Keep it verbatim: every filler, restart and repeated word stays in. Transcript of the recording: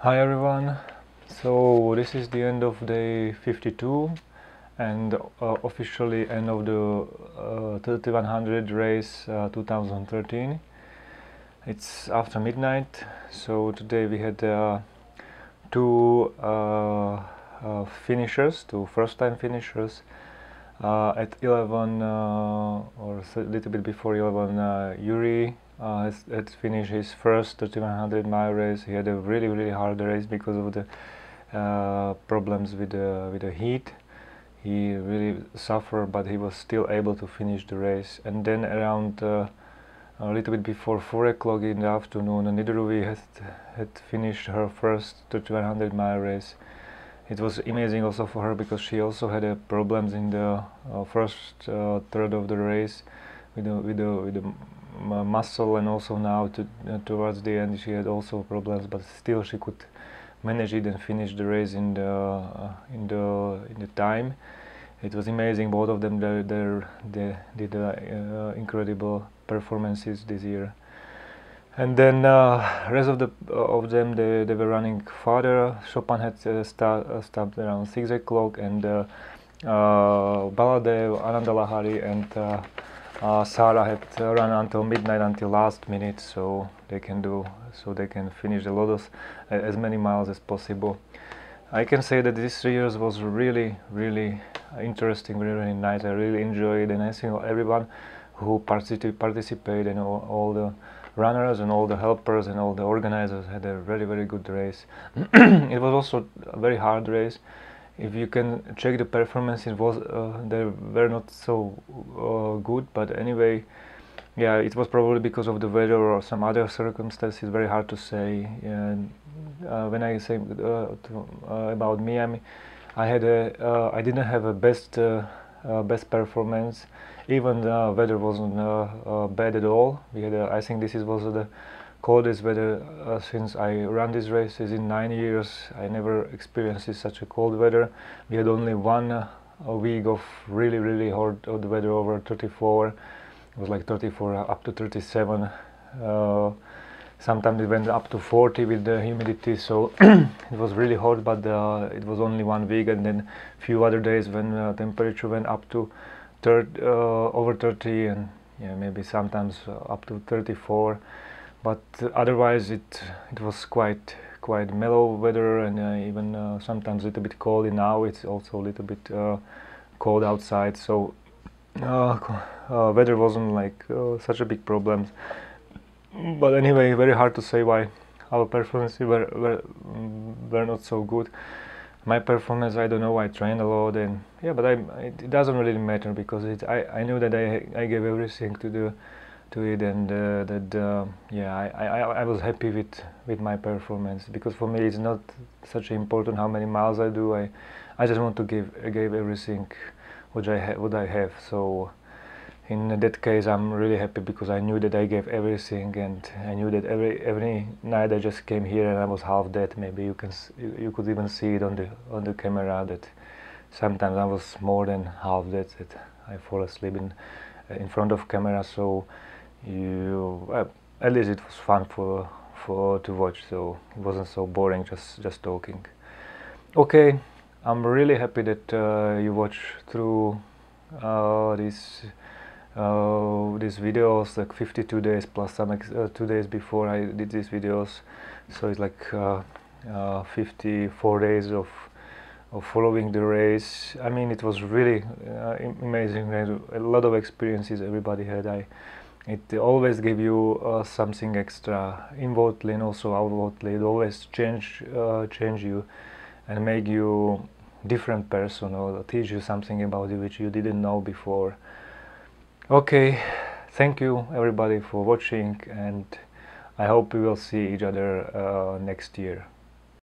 Hi everyone, so this is the end of day fifty-two and uh, officially end of the uh, thirty-one hundred race uh, two thousand thirteen. It's after midnight, so today we had uh, two uh, uh, finishers, two first time finishers uh, at eleven uh, or a little bit before eleven. uh, Yuri Uh, has, has finished his first thirty-one hundred mile race. He had a really really hard race because of the uh, problems with the, with the heat. He really suffered, but he was still able to finish the race. And then around uh, a little bit before four o'clock in the afternoon, Nidruvi had, had finished her first thirty-one hundred mile race. It was amazing also for her because she also had uh, problems in the uh, first uh, third of the race with the, with the, with the muscle, and also now to, uh, towards the end she had also problems, but still she could manage it and finish the race in the uh, in the in the time. It was amazing. Both of them they, they, they did uh, uh, incredible performances this year. And then uh, rest of the uh, of them they, they were running farther. Chopin had uh, start, uh, stopped around six o'clock, and uh, uh, Baladev, Ananda Lahari, and Uh, Uh, Sara had uh, run until midnight, until last minute, so they can do, so they can finish a lot of, uh, as many miles as possible. I can say that this year's was really, really interesting, really, really nice. I really enjoyed, and I think everyone who particip participated, and all, all the runners and all the helpers and all the organizers had a very, very good race. It was also a very hard race. If you can check the performance, it was uh, they were not so uh, good, but anyway, yeah, it was probably because of the weather or some other circumstances. Very hard to say. And uh, when I say uh, to, uh, about me, I mean, I had a uh, I didn't have a best uh, uh, best performance. Even the weather wasn't uh, uh, bad at all. We had a, I think this is was the coldest weather uh, since I ran these races in nine years. I never experienced such a cold weather. We had only one uh, week of really really hot weather over thirty-four. It was like thirty-four up to thirty-seven. Uh, sometimes it went up to forty with the humidity. So it was really hot, but uh, it was only one week, and then few other days when uh, temperature went up to third, uh, over thirty, and yeah, maybe sometimes uh, up to thirty-four. But uh, otherwise, it it was quite quite mellow weather, and uh, even uh, sometimes a little bit cold. And now it's also a little bit uh, cold outside, so uh, uh, weather wasn't like uh, such a big problem. But anyway, very hard to say why our performances were were were not so good. My performance, I don't know. I trained a lot, and yeah, but I it, it doesn't really matter because it I I knew that I I gave everything to the. to it, and uh, that uh, yeah, I, I, I was happy with, with my performance, because for me it's not such important how many miles I do. I I just want to give I gave everything which I ha what I have. So in that case I'm really happy, because I knew that I gave everything, and I knew that every every night I just came here and I was half dead. Maybe you can you, you could even see it on the on the camera that sometimes I was more than half dead, that I fall asleep in in front of camera. So you uh, at least it was fun for for to watch, so it wasn't so boring just just talking. Okay, I'm really happy that uh, you watch through uh, this uh, these videos, like fifty-two days plus some ex uh, two days before I did these videos, so it's like uh, uh, fifty-four days of of following the race. I mean, it was really uh, amazing. A lot of experiences everybody had. I It always gave you uh, something extra, inwardly and also outwardly. It always change, uh, change you and make you different person, or teach you something about you which you didn't know before. Okay, thank you everybody for watching, and I hope we will see each other uh, next year.